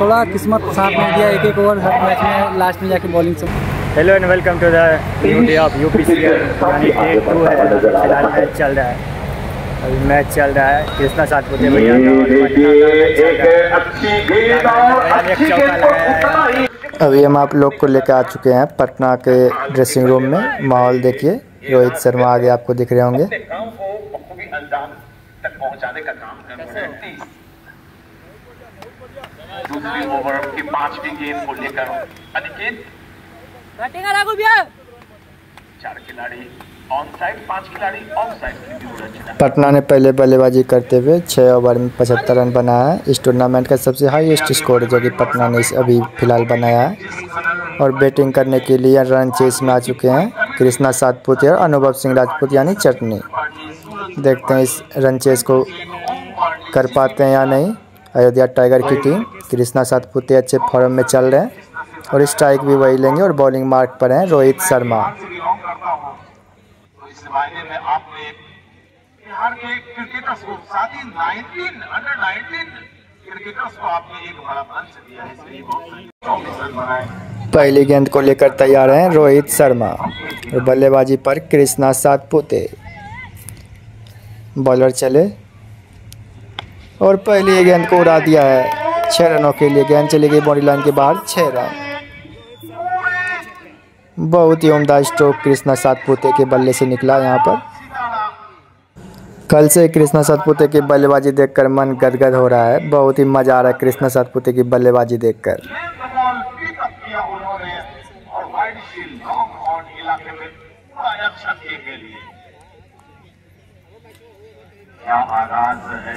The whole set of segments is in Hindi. थोड़ा किस्मत साथ में दिया, एक एक ओवर मैच में लास्ट में जाके बॉलिंग से। Hello and welcome to the new day of UPCL. Day 2 है, चल रहा है अभी मैच चल रहा है। कृष्णा सातपुते भैया अभी हम आप लोग को लेकर आ चुके हैं पटना के ड्रेसिंग रूम में। माहौल देखिए, रोहित शर्मा आगे आपको दिख रहे होंगे। दूसरी ओवर की 5वीं गेंद को लेकर अनिकेत, 4 खिलाड़ी ऑन साइड, 5 खिलाड़ी ऑफ साइड। पटना ने पहले बल्लेबाजी करते हुए 6 ओवर में 75 रन बनाया है। इस टूर्नामेंट का सबसे हाईएस्ट स्कोर जो कि पटना ने अभी फिलहाल बनाया है। और बैटिंग करने के लिए रन चेस में आ चुके हैं कृष्णा सातपुते और अनुभव सिंह राजपूत यानी चटनी। देखते हैं इस रन चेस को कर पाते हैं या नहीं। अयोध्या टाइगर की टीम, कृष्णा सातपुते अच्छे फॉर्म में चल रहे हैं और स्ट्राइक भी वही लेंगे। और बॉलिंग मार्क पर हैं रोहित शर्मा। मायने में आपने बिहार के क्रिकेटर्स को, साथ ही 19 अंडर 19 क्रिकेटर्स को आपने एक बड़ा मंच दिया है, इसलिए बहुत बनाए। पहली गेंद को लेकर तैयार हैं रोहित शर्मा और बल्लेबाजी पर कृष्णा सातपुते। बॉलर चले और पहली गेंद को उड़ा दिया है 6 रनों के लिए। गेंद चली गई बॉडी लाइन के बाहर, 6 रन। बहुत ही उम्दा स्ट्रोक कृष्णा सातपुते के बल्ले से निकला। यहाँ पर कल से कृष्णा सातपुते की बल्लेबाजी देखकर मन गदगद हो रहा है। बहुत ही मज़ा आ रहा है कृष्णा सातपुते की बल्लेबाजी देखकर।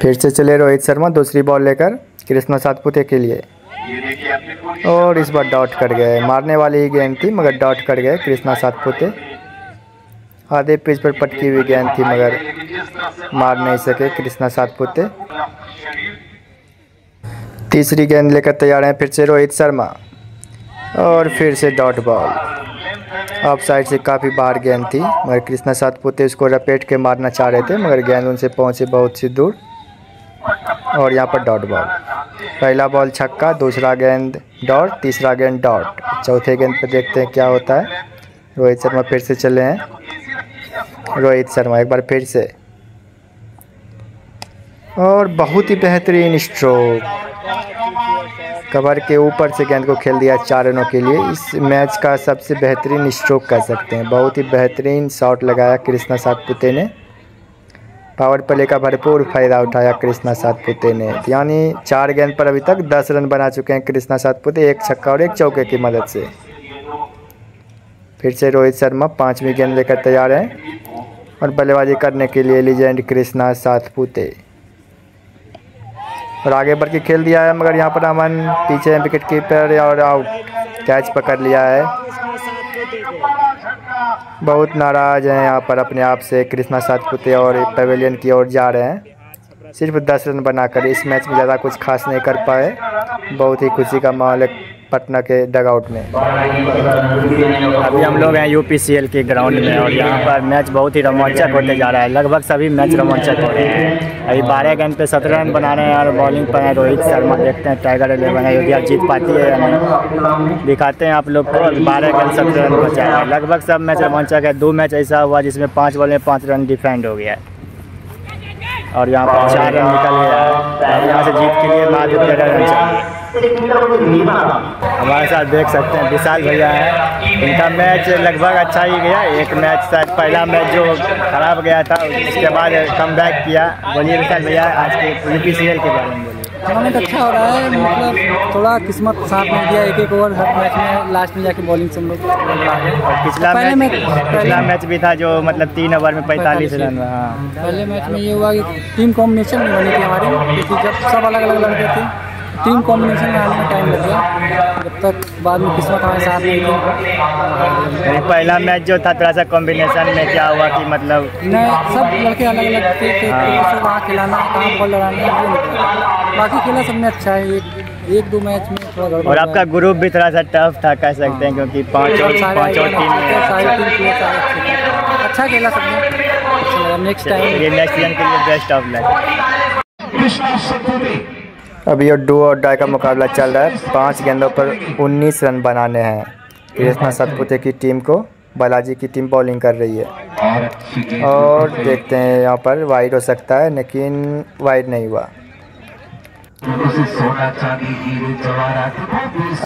फिर से चले रोहित शर्मा दूसरी बॉल लेकर कृष्णा सातपुते के लिए, और इस बार डॉट कर गए। मारने वाली ही गेंद थी मगर डॉट कर गए कृष्णा सातपुते। आधे पिच पर पटकी हुई गेंद थी मगर मार नहीं सके कृष्णा सातपुते। तीसरी गेंद लेकर तैयार हैं फिर से रोहित शर्मा, और फिर से डॉट बॉल। ऑफ साइड से काफ़ी बाहर गेंद थी मगर कृष्णा सातपुते उसको रपेट के मारना चाह रहे थे मगर गेंद उनसे पहुँचे बहुत सी दूर। और यहाँ पर डॉट बॉल, पहला बॉल छक्का, दूसरा गेंद डॉट, तीसरा गेंद डॉट। चौथे गेंद पे देखते हैं क्या होता है। रोहित शर्मा फिर से चले हैं, रोहित शर्मा एक बार फिर से, और बहुत ही बेहतरीन स्ट्रोक। कवर के ऊपर से गेंद को खेल दिया 4 रनों के लिए। इस मैच का सबसे बेहतरीन स्ट्रोक कह सकते हैं। बहुत ही बेहतरीन शॉट लगाया कृष्णा सातपुते ने। पावर प्ले का भरपूर फायदा उठाया कृष्णा सातपुते ने। यानी 4 गेंद पर अभी तक 10 रन बना चुके हैं कृष्णा सातपुते, 1 छक्का और 1 चौके की मदद से। फिर से रोहित शर्मा 5वीं गेंद लेकर तैयार हैं और बल्लेबाजी करने के लिए लीजेंड कृष्णा सातपुते। और आगे बढ़ के खेल दिया है मगर यहाँ पर अमन पीछे हैं विकेट कीपर, और आउट। कैच पकड़ लिया है। बहुत नाराज हैं यहाँ पर अपने आप से कृष्णा सातपुते और पवेलियन की ओर जा रहे हैं। सिर्फ 10 रन बनाकर इस मैच में ज़्यादा कुछ खास नहीं कर पाए। बहुत ही खुशी का माहौल है पटना के डगआउट में। अभी हम लोग हैं यूपीसीएल के ग्राउंड में और यहाँ पर मैच बहुत ही रोमांचक होते जा रहा है। लगभग सभी मैच रोमांचक हो रहे हैं। अभी 12 गेंद पे 17 रन बना रहे हैं और बॉलिंग पर है रोहित शर्मा। देखते हैं टाइगर 11 अयोध्या जीत पाती है। दिखाते हैं आप लोग को। 12 गेंद 17 रन बचा है। लगभग सब मैच रोमांचक है। 2 मैच ऐसा हुआ जिसमें 5 बॉल में 5 रन डिफेंड हो गया है और यहाँ पर 4 रन निकल गया है। और यहाँ से जीत के लिए बाद 13 रन चाहिए। हमारे साथ देख सकते हैं विशाल भैया हैं। इनका मैच लगभग अच्छा ही गया। एक मैच शायद पहला मैच जो खराब गया था उसके बाद कमबैक किया। बोलिए विशाल भैया आज के यूपीसीएल के बारे में बोलिए। टूर्नामेंट अच्छा हो रहा है, मतलब थोड़ा किस्मत साथ में दिया। एक एक ओवर हर मैच में लास्ट में जाके बॉलिंग से हम लोग। पिछला मैच भी था जो मतलब 3 ओवर में 45 रन। हाँ पहले मैच में ये हुआ कि टीम कॉम्बिनेशन नहीं बनी थी हमारी, क्योंकि जब सब अलग अलग लड़के थे टीम कॉम्बिनेशन में आने में टाइम लग गया। जब तक बाद में किस्मत हमारे साथ नहीं थी। पहला मैच जो था थोड़ा सा कॉम्बिनेशन में क्या हुआ कि मतलब नहीं, सब लड़के अलग अलग थे। वहाँ खिलाना, कहाँ बॉल लगाना, बाकी खेला सबने अच्छा है। एक दो मैच में थोड़ा गड़बड़। और आपका ग्रुप भी थोड़ा सा टफ था कह सकते हैं, क्योंकि 5 और 5 अच्छा खेला सबने। नेक्स्ट टाइम के लिए बेस्ट ऑफ लक। अभी यह डू और डाई का मुकाबला चल रहा है। 5 गेंदों पर 19 रन बनाने हैं। कृष्णा सतपुते की टीम को बालाजी की टीम बॉलिंग कर रही है और देखते हैं यहाँ पर वाइड हो सकता है, लेकिन वाइड नहीं हुआ।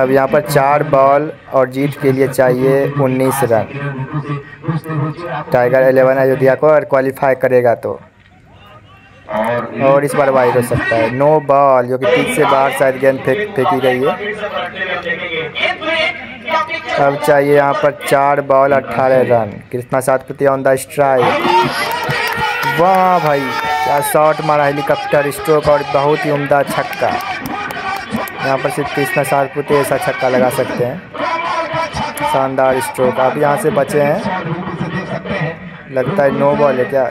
अब यहाँ पर 4 बॉल और जीत के लिए चाहिए 19 रन। Tiger 11 अयोध्या को और क्वालिफाई करेगा तो, और इस बार वाइड हो सकता है। 9 बॉल जो कि पिच से बाहर शायद गेंद फेंकी गई है। अब चाहिए यहाँ पर 4 ball 18 run. Krishna Satpute on the strike. वाह भाई क्या शॉट मारा, हेलीकॉप्टर स्ट्रोक और बहुत ही उम्दा छक्का। यहाँ पर सिर्फ कृष्णा सातपुते ऐसा छक्का लगा सकते हैं, शानदार स्ट्रोक। अब यहाँ से बचे हैं, लगता है 9 बॉल है क्या,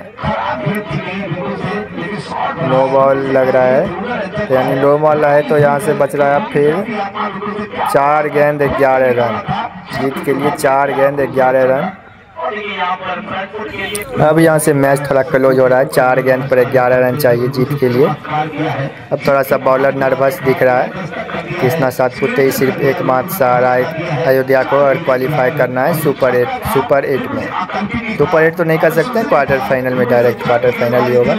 9 बॉल लग रहा है, यानी 9 बॉल है तो यहाँ से बच रहा है फिर 4 गेंद 11 रन। जीत के लिए 4 गेंद 11 रन। अब यहाँ से मैच थोड़ा क्लोज हो रहा है। 4 गेंद पर 11 रन चाहिए जीत के लिए। अब थोड़ा सा बॉलर नर्वस दिख रहा है। कृष्णा सातपुते ही सिर्फ एकमात्र सहारा है अयोध्या को और क्वालिफाई करना है सुपर एट में। सुपर 8 तो नहीं कर सकते, क्वार्टर फाइनल में, डायरेक्ट क्वार्टर फाइनल ही होगा।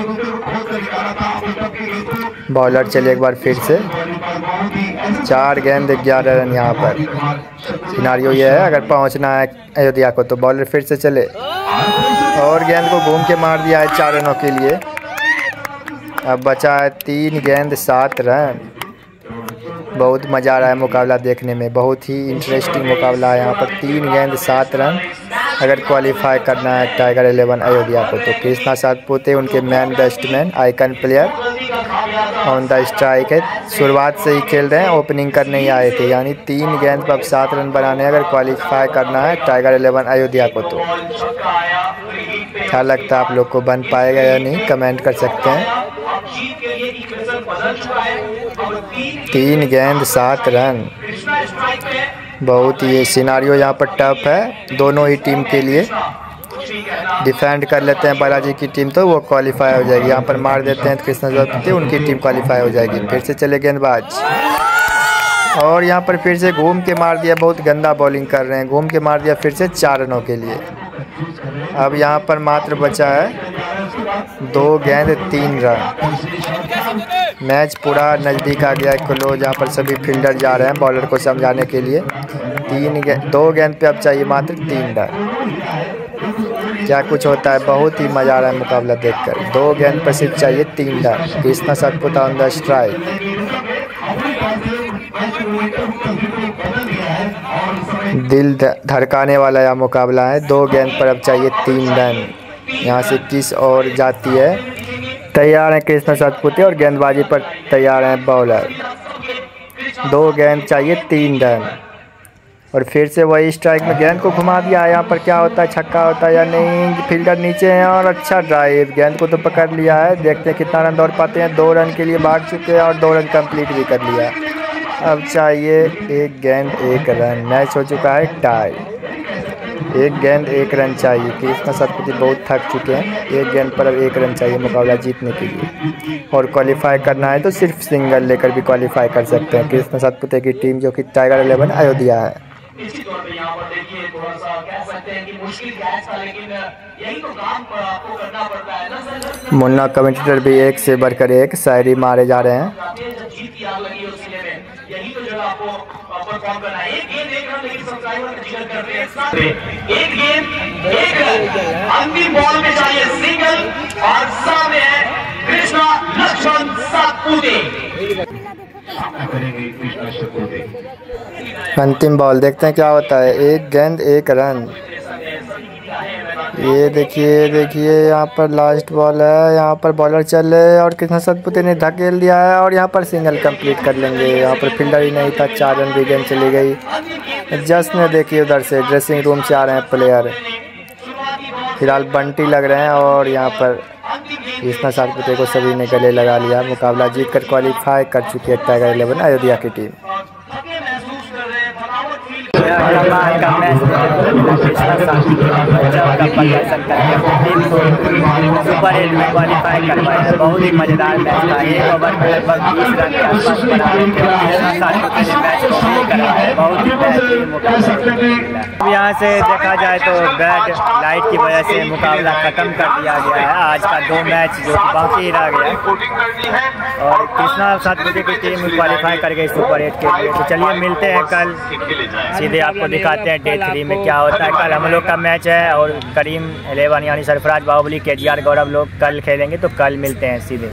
बॉलर चलिए एक बार फिर से, 4 गेंद 11 रन। यहाँ पर सिनारियो ये है, अगर पहुँचना है अयोध्या को तो बॉलर फिर से चले और गेंद को घूम के मार दिया है 4 रनों के लिए। अब बचा है 3 गेंद 7 रन। बहुत मज़ा आ रहा है मुकाबला देखने में, बहुत ही इंटरेस्टिंग मुकाबला है। यहाँ पर 3 गेंद 7 रन। अगर क्वालिफाई करना है Tiger 11 अयोध्या को तो कृष्णा सातपुते उनके main batsman icon player on the strike है, शुरुआत से ही खेल रहे हैं, ओपनिंग करने ही आए थे। यानी 3 गेंद पर 7 रन बनाने हैं अगर क्वालिफाई करना है Tiger 11 अयोध्या को तो। क्या लगता है आप लोग को, बन पाएगा या नहीं, कमेंट कर सकते हैं। 3 गेंद 7 रन, बहुत ही सिनारियो यहाँ पर टफ है दोनों ही टीम के लिए। डिफेंड कर लेते हैं बालाजी की टीम तो वो क्वालिफाई हो जाएगी। यहाँ पर मार देते हैं कृष्णा सातपुते, उनकी टीम क्वालिफाई हो जाएगी। फिर से चले गेंदबाज और यहाँ पर फिर से घूम के मार दिया, बहुत गंदा बॉलिंग कर रहे हैं, घूम के मार दिया फिर से 4 रनों के लिए। अब यहाँ पर मात्र बचा है 2 गेंद 3 रन। मैच पूरा नज़दीक आ गया क्लोज। यहाँ पर सभी फील्डर जा रहे हैं बॉलर को समझाने के लिए। 2 गेंद पे अब चाहिए मात्र 3 रन। क्या कुछ होता है, बहुत ही मज़ा आ रहा है मुकाबला देखकर। 2 गेंद पर सिर्फ चाहिए 3 रन। Krishna Satpute on the strike. दिल धड़काने वाला यह मुकाबला है। 2 गेंद पर अब चाहिए 3 रन। यहाँ से किस और जाती है, तैयार हैं कृष्णा सातपुते और गेंदबाजी पर तैयार हैं बॉलर। 2 गेंद चाहिए 3 रन और फिर से वही स्ट्राइक में गेंद को घुमा दिया। यहाँ पर क्या होता है, छक्का होता है या नहीं। फील्डर नीचे हैं और अच्छा ड्राइव, गेंद को तो पकड़ लिया है। देखते हैं कितना रन दौड़ पाते हैं। 2 रन के लिए भाग चुके हैं और 2 रन कंप्लीट भी कर लिया। अब चाहिए 1 गेंद 1 रन। मैच हो चुका है टाई। 1 गेंद 1 रन चाहिए। कृष्णा सातपुते बहुत थक चुके हैं। 1 गेंद पर अब 1 रन चाहिए मुकाबला जीतने के लिए। और क्वालिफाई करना है तो सिर्फ सिंगल लेकर भी क्वालिफाई कर सकते हैं कृष्णा सातपुते की टीम, जो कि Tiger 11 अयोध्या है। मुन्ना कमेंटेटर भी एक से बढ़कर एक शायरी मारे जा रहे हैं। अंतिम बॉल देखते हैं क्या होता है। 1 गेंद 1 रन। ये देखिए यहाँ पर लास्ट बॉल है। यहाँ पर बॉलर चले और कृष्णा सातपुते ने धकेल दिया है और यहाँ पर सिंगल कंप्लीट कर लेंगे। यहाँ पर फील्डर ही नहीं था, 4 रन भी गेंद चली गई। जस्ट ने देखिए उधर से ड्रेसिंग रूम से आ रहे हैं प्लेयर, फिलहाल बंटी लग रहे हैं और यहाँ पर कृष्णा सातपुते को सभी ने गले लगा लिया। मुकाबला जीतकर क्वालिफाई कर चुकी है Tiger 11 अयोध्या की टीम। शर्मा का मैच सकता है सुपर एट में क्वालिफाई करना है। बहुत ही मजेदार मैच था, एक ओवर में लगभग यहाँ से देखा जाए तो बैड लाइट की वजह से मुकाबला खत्म कर दिया गया है। आज का दो मैच जो बाकी रह गया और कृष्णा सातपुते की टीम क्वालिफाई कर गई सुपर एट के लिए। तो चलिए मिलते हैं कल, सीधे आपको दिखाते हैं डे 3 में क्या होता है। कल हम लोग का मैच है और करीम 11 यानी सरफराज बाहुबली KGR गौरव लोग कल खेलेंगे, तो कल मिलते हैं सीधे।